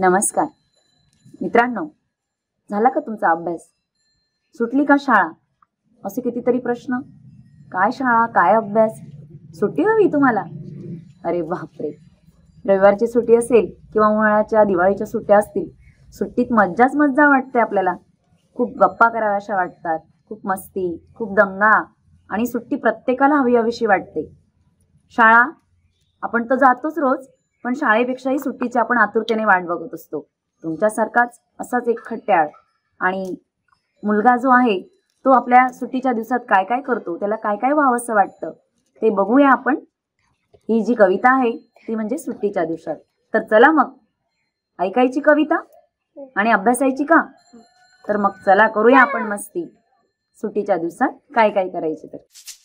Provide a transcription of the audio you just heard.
नमस्कार मित्रांनो, झाला का तुमचा अभ्यास? सुटली का शाळा? असे कितीतरी प्रश्न, काय शाळा, काय अभ्यास, सुट्टी हवी तुम्हाला? अरे बापरे, रविवारची सुट्टी असेल किंवा उन्हाळ्याच्या दिवाळीच्या सुट्ट्या असतील, सुट्टीत मज्जाच मज्जा वाटते आपल्याला. खूप गप्पा कराव्याशा वाटतात, खूप मस्ती, खूप दंगा, आणि सुट्टी प्रत्येकाला हवी हवीशी वाटते. शाळा आपण तर जातोच रोज, पण शाळेपेक्षाही सुट्टीची आपण आतुरतेने वाट बघत असतो. तुमच्यासारखाच असाच एक खट्याळ आणि मुलगा जो आहे तो आपल्या सुट्टीच्या दिवसात काय काय करतो, त्याला काय काय व्हावंसं वाटतं ते बघूया आपण. ही जी कविता आहे ती म्हणजे सुट्टीच्या दिवसात. तर चला मग, ऐकायची कविता आणि अभ्यासायची का? तर मग चला करूया आपण मस्ती. सुट्टीच्या दिवसात काय काय करायचे तर